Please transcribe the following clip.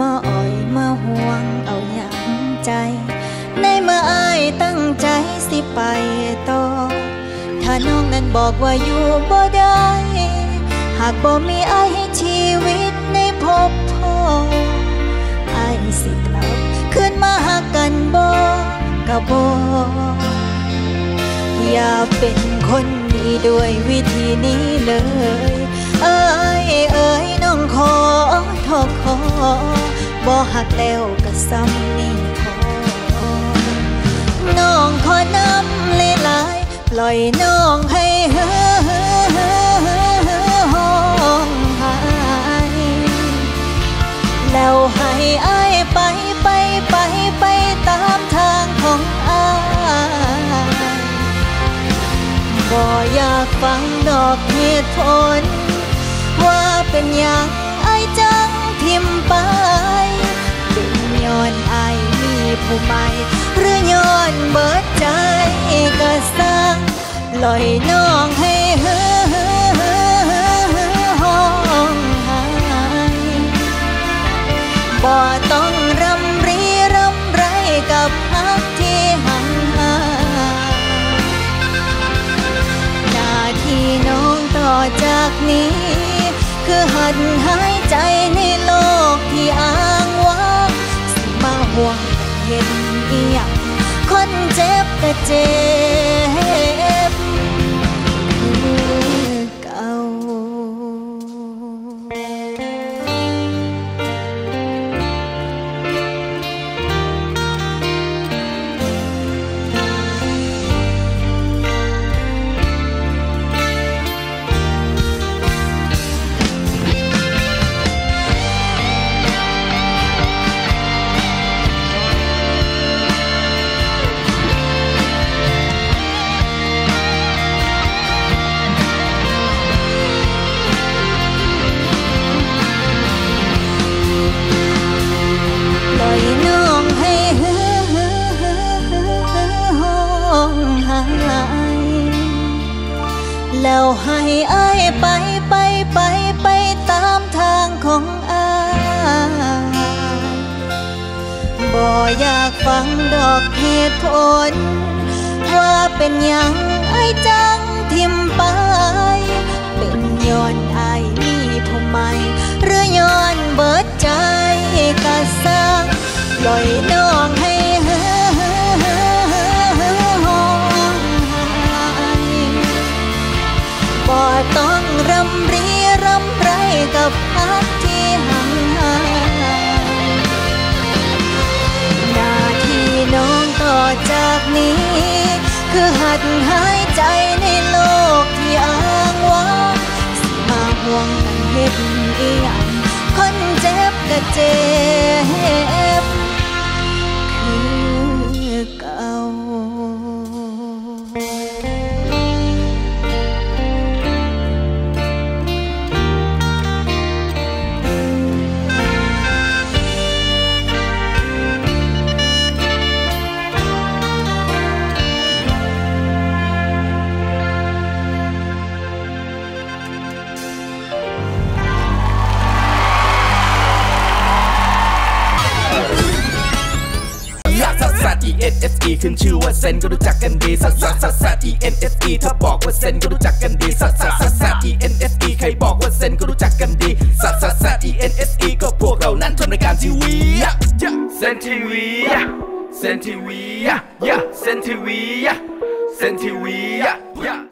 มาอ่อยมาห่วงเอาอย่างใจในเมื่ออายตั้งใจสิไปต่อถ้าน้องนั้นบอกว่าอยู่บ่ได้หากบ่มีอายให้ชีวิตในพบพ่ออายสิกลับคืนมาหากันบ่กะบ่อย่าเป็นคนดีด้วยวิธีนี้เลยเอ้ยเอ้ยน้องขอทอขอบ่หักแล้วกะซ้ำนี่ขอน้องขอน้ำหลายๆปล่อยน้องให้เฮ้อห้องหายแล้วให้อายไปตามทางของอายบ่อยากฟังดอกเหตุผลว่าเป็นอย่างอายจังทิมไปเป็นย้อนอายมีผู้ใหม่หรือย้อนเบิดใจก็สร้างลอยน้องให้เฮ้อห้องหายบ่ต้องรำรีรำไรกับฮักที่ห่างหายหน้าที่น้องต่อจากนี้คือหัดหายใจในโลกที่อ้างว้างสิมาห่วงเห็นเอียงคนเจ็บก็เจ็บคือเก่าแล้วให้อายไปตามทางของอายบ่อยากฟังดอกเหตุผลว่าเป็นอย่างอายจังทิมไปเป็นย้อนอายมีผู้ใหม่หรือย้อนเบิดใจกะสร้างปล่อยน้องให้บ่ต้องรำรีรำไรกับฮักที่ห่างหายหน้าที่น้องต่อจากนี้คือหัดหายใจในโลกที่อ้างว้างสิมาห่วงกันเฮ็ดอีหยังคนเจ็บก็เจ็บคือเก่าSSE ขึ้นชื่อว่าเซนก็รู้จักกันดีสัสสัสสัสสัส ENSE ถ้าบอกว่าเซนก็รู้จักกันดีสัสสัสสัสสัส ENSE ใครบอกว่าเซนก็รู้จักกันดีสัสสัสสัส ENSE ก็พวกเรานั้นทำรายการทีวีเซนทีวีเซนทีวีเซนทีวีเซนทีวี